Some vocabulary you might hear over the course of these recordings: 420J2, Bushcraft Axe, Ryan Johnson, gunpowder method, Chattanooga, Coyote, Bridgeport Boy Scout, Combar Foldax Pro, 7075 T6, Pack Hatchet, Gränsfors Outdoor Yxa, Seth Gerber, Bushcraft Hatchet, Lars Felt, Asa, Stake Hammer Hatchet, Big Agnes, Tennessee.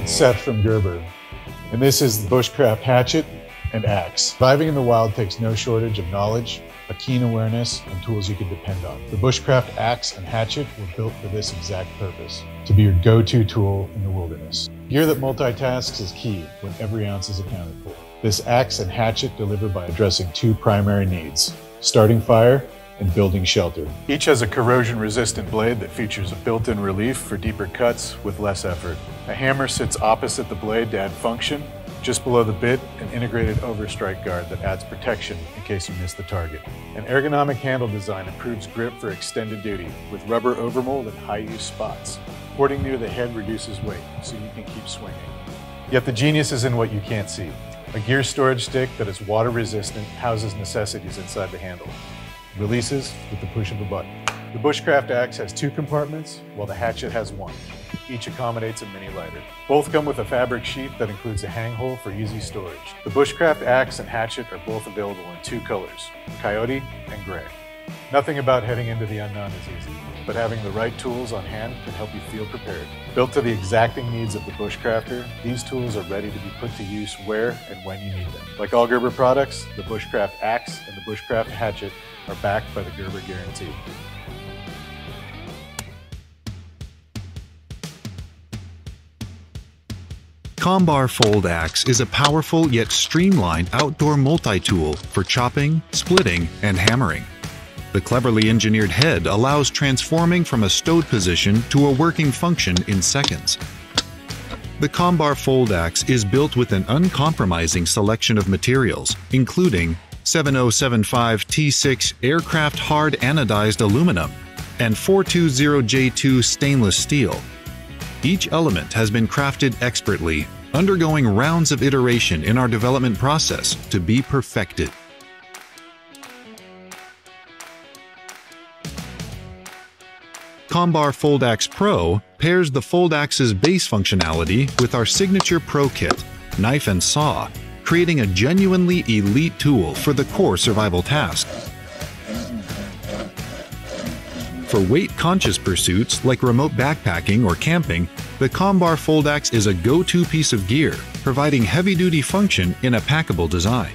It's Seth from Gerber, and this is the Bushcraft Hatchet and Axe. Surviving in the wild takes no shortage of knowledge, a keen awareness, and tools you can depend on. The Bushcraft Axe and Hatchet were built for this exact purpose, to be your go-to tool in the wilderness. Gear that multitasks is key when every ounce is accounted for. This axe and hatchet deliver by addressing two primary needs: starting fire and building shelter. Each has a corrosion-resistant blade that features a built-in relief for deeper cuts with less effort. A hammer sits opposite the blade to add function. Just below the bit, an integrated overstrike guard that adds protection in case you miss the target. An ergonomic handle design improves grip for extended duty with rubber overmold and high-use spots. Porting near the head reduces weight, so you can keep swinging. Yet the genius is in what you can't see. A gear storage stick that is water-resistant houses necessities inside the handle. Releases with the push of a button. The Bushcraft Axe has two compartments, while the Hatchet has one. Each accommodates a mini lighter. Both come with a fabric sheath that includes a hang hole for easy storage. The Bushcraft Axe and Hatchet are both available in two colors, Coyote and gray. Nothing about heading into the unknown is easy, but having the right tools on hand can help you feel prepared. Built to the exacting needs of the bushcrafter, these tools are ready to be put to use where and when you need them. Like all Gerber products, the Bushcraft Axe and the Bushcraft Hatchet are backed by the Gerber Guarantee. Combar Foldax is a powerful yet streamlined outdoor multi-tool for chopping, splitting, and hammering. The cleverly engineered head allows transforming from a stowed position to a working function in seconds. The Combar Foldax is built with an uncompromising selection of materials, including 7075 T6 aircraft hard anodized aluminum and 420J2 stainless steel. Each element has been crafted expertly, undergoing rounds of iteration in our development process to be perfected. Combar Foldax Pro pairs the Foldax's base functionality with our signature Pro Kit, knife and saw, creating a genuinely elite tool for the core survival task. For weight-conscious pursuits like remote backpacking or camping, the Combar Foldax is a go-to piece of gear, providing heavy-duty function in a packable design.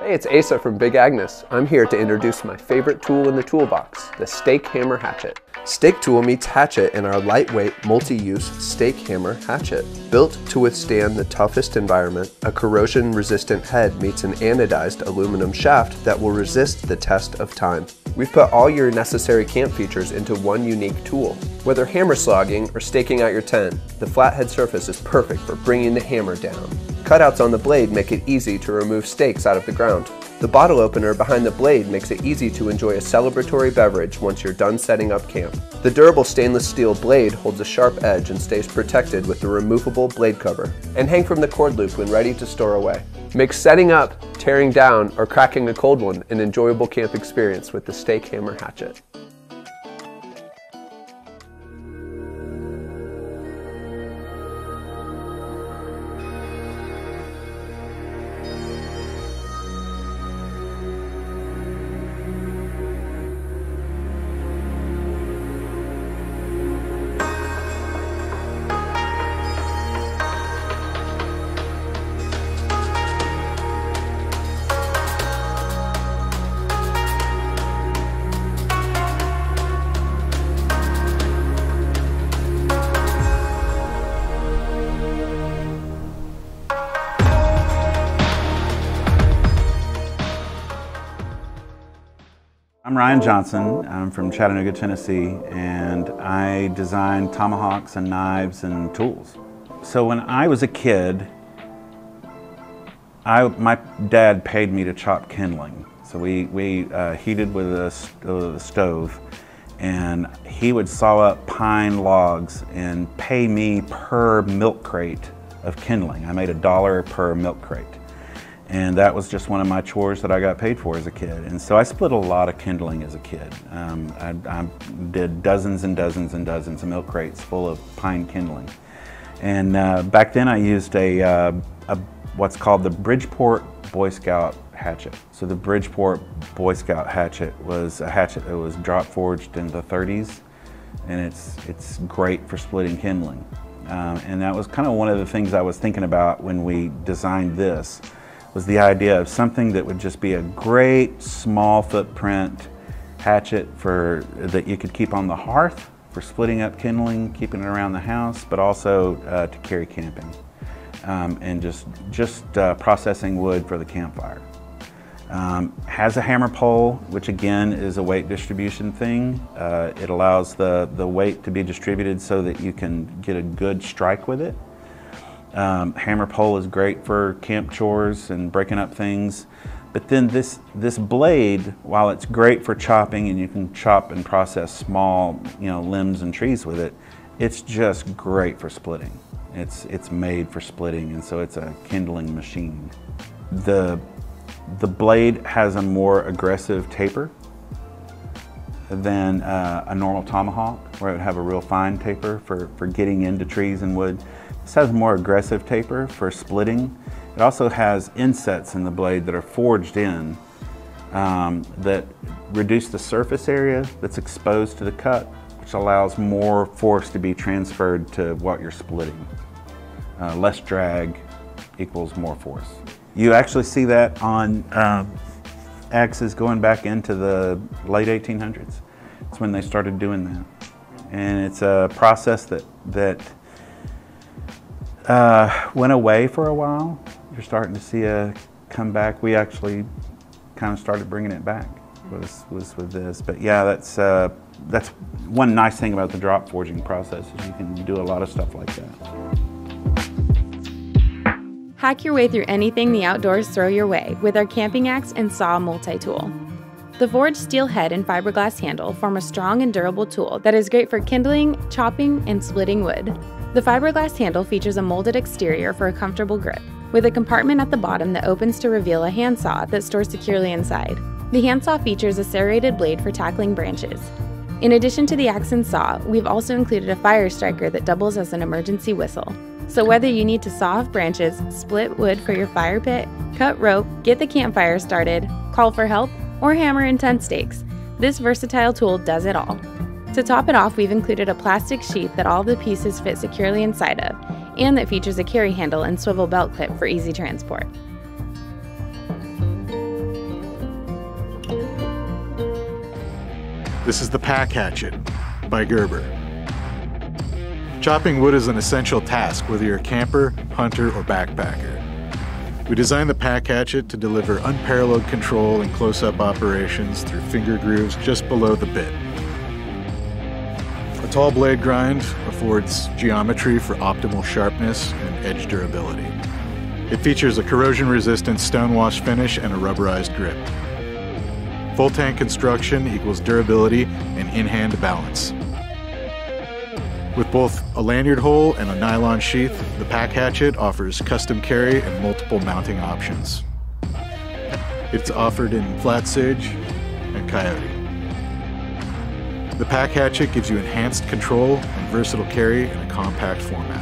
Hey, it's Asa from Big Agnes. I'm here to introduce my favorite tool in the toolbox, the Stake Hammer Hatchet. Stake tool meets hatchet in our lightweight, multi-use Stake Hammer Hatchet. Built to withstand the toughest environment, a corrosion-resistant head meets an anodized aluminum shaft that will resist the test of time. We've put all your necessary camp features into one unique tool. Whether hammer slogging or staking out your tent, the flathead surface is perfect for bringing the hammer down. Cutouts on the blade make it easy to remove stakes out of the ground. The bottle opener behind the blade makes it easy to enjoy a celebratory beverage once you're done setting up camp. The durable stainless steel blade holds a sharp edge and stays protected with the removable blade cover, and hang from the cord loop when ready to store away. Make setting up, tearing down, or cracking a cold one an enjoyable camp experience with the Stake Hammer Hatchet. I'm Ryan Johnson. I'm from Chattanooga, Tennessee, and I design tomahawks and knives and tools. So when I was a kid, my dad paid me to chop kindling. So we heated with a stove, and he would saw up pine logs and pay me per milk crate of kindling. I made $1 per milk crate. And that was just one of my chores that I got paid for as a kid. And so I split a lot of kindling as a kid. I did dozens and dozens and dozens of milk crates full of pine kindling. And back then I used a what's called the Bridgeport Boy Scout hatchet. So the Bridgeport Boy Scout hatchet was a hatchet that was drop forged in the 30s. and it's great for splitting kindling. And that was kind of one of the things I was thinking about when we designed this, was the idea of something that would just be a great small footprint hatchet for that you could keep on the hearth for splitting up kindling, keeping it around the house, but also to carry camping and just processing wood for the campfire. Has a hammer pole, which again is a weight distribution thing. It allows the weight to be distributed so that you can get a good strike with it. Hammer pole is great for camp chores and breaking up things. But then this blade, while it's great for chopping and you can chop and process small, limbs and trees with it, it's just great for splitting. It's made for splitting, and so it's a kindling machine. The blade has a more aggressive taper than a normal tomahawk, where it would have a real fine taper for getting into trees and wood. This has a more aggressive taper for splitting. It also has insets in the blade that are forged in that reduce the surface area that's exposed to the cut, which allows more force to be transferred to what you're splitting. Less drag equals more force. You actually see that on axes going back into the late 1800s. That's when they started doing that. And it's a process that went away for a while. You're starting to see a comeback. We actually kind of started bringing it back was with this. But yeah, that's one nice thing about the drop forging process, is you can do a lot of stuff like that. Hack your way through anything the outdoors throw your way with our camping axe and saw multi-tool. The forged steel head and fiberglass handle form a strong and durable tool that is great for kindling, chopping, and splitting wood. The fiberglass handle features a molded exterior for a comfortable grip, with a compartment at the bottom that opens to reveal a handsaw that stores securely inside. The handsaw features a serrated blade for tackling branches. In addition to the axe and saw, we've also included a fire striker that doubles as an emergency whistle. So whether you need to saw off branches, split wood for your fire pit, cut rope, get the campfire started, call for help, or hammer and tent stakes, this versatile tool does it all. To top it off, we've included a plastic sheath that all the pieces fit securely inside of, and that features a carry handle and swivel belt clip for easy transport. This is the Pack Hatchet by Gerber. Chopping wood is an essential task, whether you're a camper, hunter, or backpacker. We designed the Pack Hatchet to deliver unparalleled control and close-up operations through finger grooves just below the bit. A tall blade grind affords geometry for optimal sharpness and edge durability. It features a corrosion-resistant stonewash finish and a rubberized grip. Full tank construction equals durability and in-hand balance. With both a lanyard hole and a nylon sheath, the Pack Hatchet offers custom carry and multiple mounting options. It's offered in Flat Sage and Coyote. The Pack Hatchet gives you enhanced control and versatile carry in a compact format.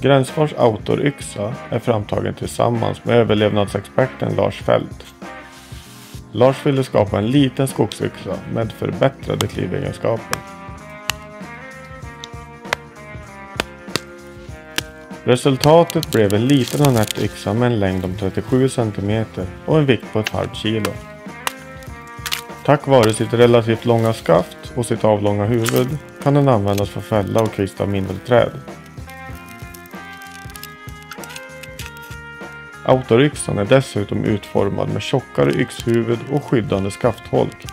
Gränsfors Outdoor Yxa är framtagen tillsammans med överlevnadsexperten Lars Felt. Lars ville skapa en liten skogsyxa med förbättrade klivegenskaper. Resultatet blev en liten anärt yxa med en längd om 37 cm och en vikt på ett halvt kilo. Tack vare sitt relativt långa skaft och sitt avlånga huvud kan den användas för fälla och kvista mindelträd. Outdoor-yxan är dessutom utformad med tjockare yxhuvud och skyddande skaftholk,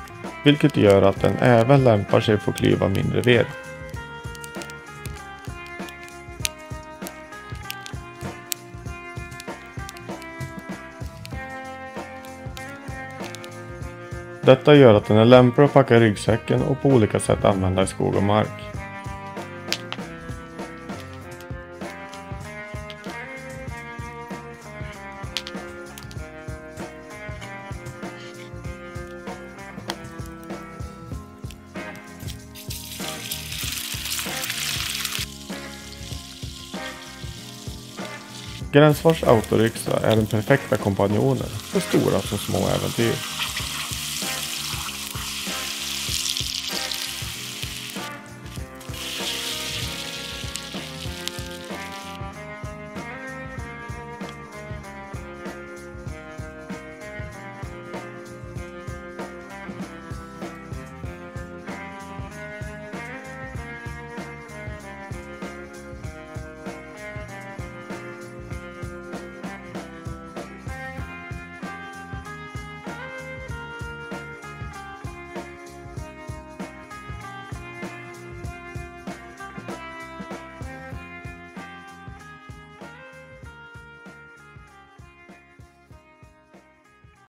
vilket gör att den även lämpar sig för att klyva mindre ved. Detta gör att den är lämplig att packa ryggsäcken och på olika sätt använda i skog och mark. Gränsfors Outdoor Yxa är den perfekta kompanjonen för stora som små äventyr.